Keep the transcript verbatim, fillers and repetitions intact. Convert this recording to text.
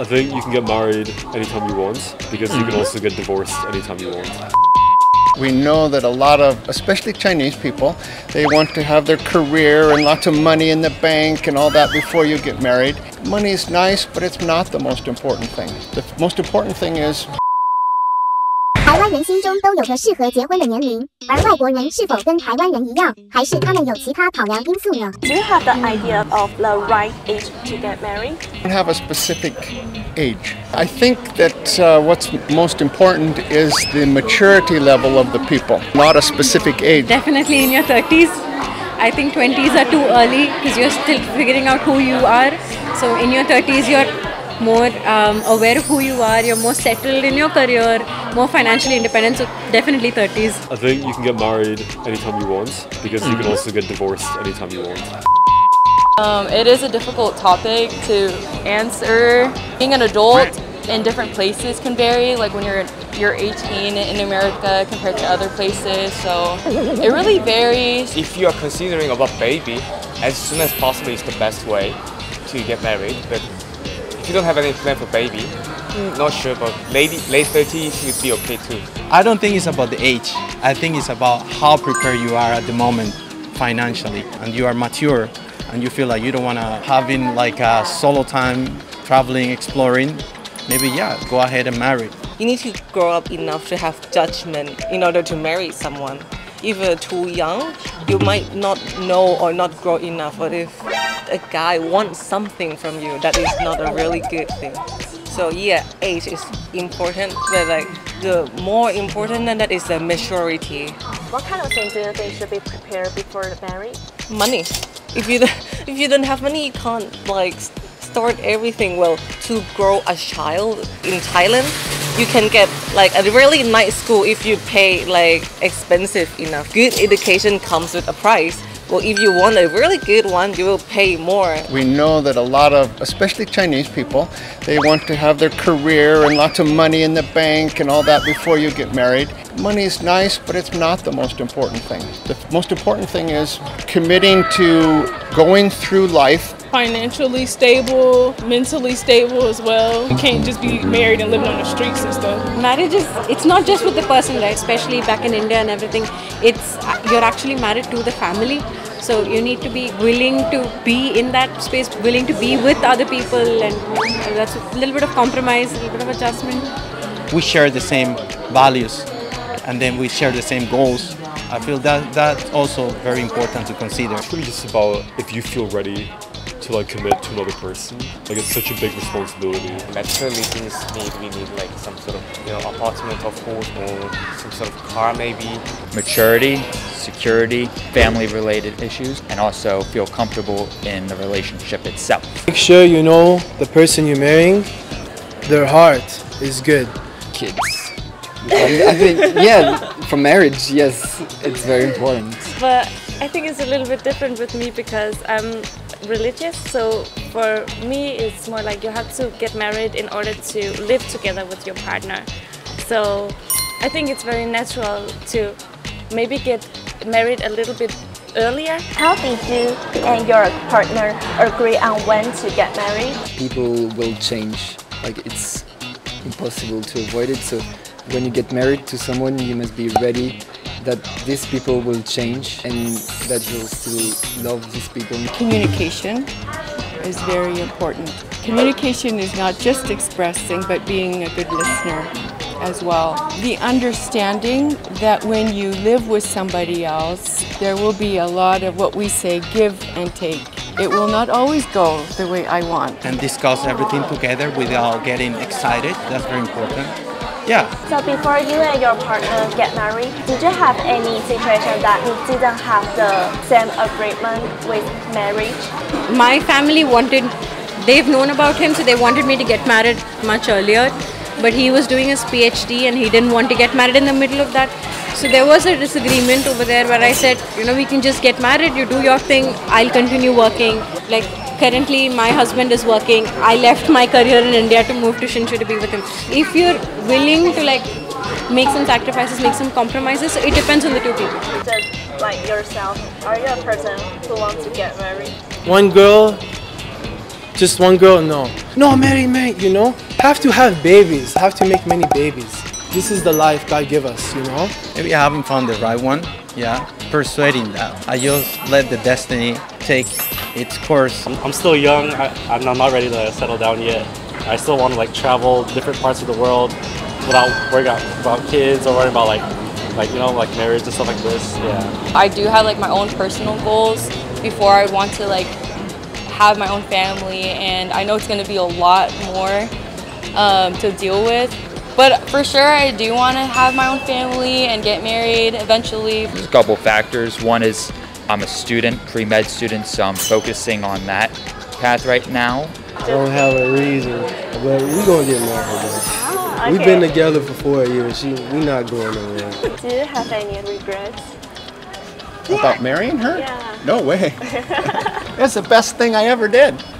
I think you can get married anytime you want, because you can also get divorced anytime you want. We know that a lot of, especially Chinese people, they want to have their career and lots of money in the bank and all that before you get married. Money is nice, but it's not the most important thing. The most important thing is... 台湾人心中都有着适合结婚的年龄，而外国人是否跟台湾人一样，还是他们有其他考量因素呢 ？Do you have the idea of the right age to get married? I don't have a specific age. I think that uh, what's most important is the maturity level of the people, not a specific age. Definitely in your thirties. I think twenties are too early because you're still figuring out who you are. So in your thirties, you're more um, aware of who you are, you're more settled in your career, more financially independent, so definitely thirties. I think you can get married anytime you want, because mm-hmm. you can also get divorced anytime you want. Um, it is a difficult topic to answer. Being an adult in different places can vary, like when you're you're eighteen in America compared to other places, so it really varies. If you are considering about baby, as soon as possible is the best way to get married. But if you don't have any plan for baby, not sure, but late, late thirties would be okay too. I don't think it's about the age. I think it's about how prepared you are at the moment financially, and you are mature and you feel like you don't want to having like a solo time, traveling, exploring. Maybe, yeah, go ahead and marry. You need to grow up enough to have judgment in order to marry someone. If you're too young, you might not know or not grow enough. But if a guy wants something from you, that is not a really good thing. So yeah, age is important, but like the more important than that is the maturity. What kind of things do you think should be prepared before marriage? Money. If you don't, if you don't have money, you can't like start everything well. To grow a child in Thailand, you can get like a really nice school if you pay like expensive enough. Good education comes with a price. Well, if you want a really good one, you will pay more. We know that a lot of, especially Chinese people, they want to have their career and lots of money in the bank and all that before you get married. Money is nice, but it's not the most important thing. The most important thing is committing to going through life. Financially stable, mentally stable as well. You can't just be married and living on the streets and stuff. Marriage is, it's not just with the person, right? Especially back in India and everything. It's, you're actually married to the family. So you need to be willing to be in that space, willing to be with other people, and that's a little bit of compromise, a little bit of adjustment. We share the same values and then we share the same goals. I feel that that's also very important to consider. It's really just about if you feel ready to like commit to another person. Like it's such a big responsibility. Naturally things need, we need like some sort of, you know, apartment of course, or some sort of car maybe. Maturity, security, family related issues, and also feel comfortable in the relationship itself. Make sure you know the person you're marrying, their heart is good. Kids. I think, yeah, for marriage, yes, it's very important. But I think it's a little bit different with me because I'm religious, so for me it's more like you have to get married in order to live together with your partner. So I think it's very natural to maybe get married a little bit earlier. How did you and your partner agree on when to get married? People will change, like it's impossible to avoid it, so when you get married to someone you must be ready that these people will change and that you'll still love these people. Communication is very important. Communication is not just expressing, but being a good listener as well. The understanding that when you live with somebody else, there will be a lot of what we say, give and take. It will not always go the way I want. And discuss everything together without getting excited. That's very important. Yeah. So before you and your partner get married, did you have any situation that you didn't have the same agreement with marriage? My family wanted, they've known about him, so they wanted me to get married much earlier. But he was doing his PhD and he didn't want to get married in the middle of that. So there was a disagreement over there where I said, you know, we can just get married, you do your thing, I'll continue working. Like, currently my husband is working, I left my career in India to move to Hsinchu to be with him. If you're willing to like make some sacrifices, make some compromises, it depends on the two people. Just like yourself, are you a person who wants to get married? One girl just one girl, no. No, marry, marry, you know? Have to have babies, have to make many babies. This is the life God give us, you know? Maybe I haven't found the right one, yeah. Persuading that. I just let the destiny take its course. I'm, I'm still young, I, I'm not ready to settle down yet. I still want to like travel different parts of the world without worrying about kids or worrying about like, like you know, like marriage and stuff like this, yeah. I do have like my own personal goals before I want to like have my own family, and I know it's going to be a lot more um, to deal with. But for sure, I do want to have my own family and get married eventually. There's a couple factors. One is I'm a student, pre-med student, so I'm focusing on that path right now. I don't have a reason, but we're going to get married. Okay. We've been together for four years. She, we're not going nowhere. Do you have any regrets? About marrying her? Yeah. No way. That's the best thing I ever did.